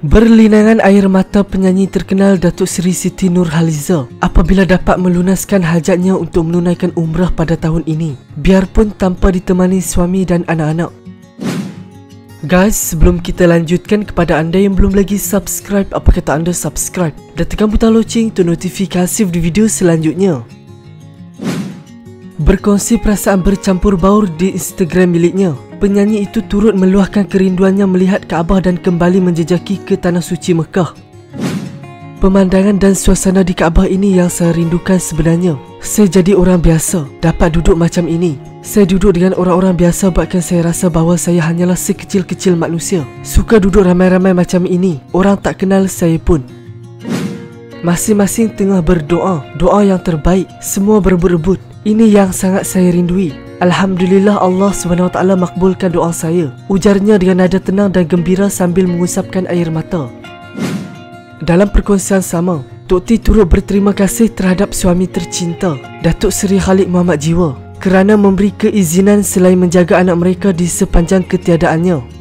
Berlinangan air mata penyanyi terkenal Datuk Seri Siti Nurhaliza apabila dapat melunaskan hajatnya untuk menunaikan umrah pada tahun ini, biarpun tanpa ditemani suami dan anak-anak. Guys, sebelum kita lanjutkan, kepada anda yang belum lagi subscribe, apa kata anda subscribe dan tekan butang loceng untuk notifikasi di video selanjutnya. Berkongsi perasaan bercampur baur di Instagram miliknya, penyanyi itu turut meluahkan kerinduannya melihat Kaabah dan kembali menjejaki ke Tanah Suci Mekah. Pemandangan dan suasana di Kaabah ini yang saya rindukan sebenarnya. Saya jadi orang biasa, dapat duduk macam ini. Saya duduk dengan orang-orang biasa, bahkan saya rasa bahawa saya hanyalah sekecil-kecil manusia. Suka duduk ramai-ramai macam ini, orang tak kenal saya pun. Masing-masing tengah berdoa, doa yang terbaik, semua berebut-rebut. Ini yang sangat saya rindui. Alhamdulillah Allah SWT makbulkan doa saya, ujarnya dengan nada tenang dan gembira sambil mengusapkan air mata. Dalam perkongsian sama, Tok T turut berterima kasih terhadap suami tercinta, Datuk Seri Khalid Muhammad Jiwa, kerana memberi keizinan selain menjaga anak mereka di sepanjang ketiadaannya.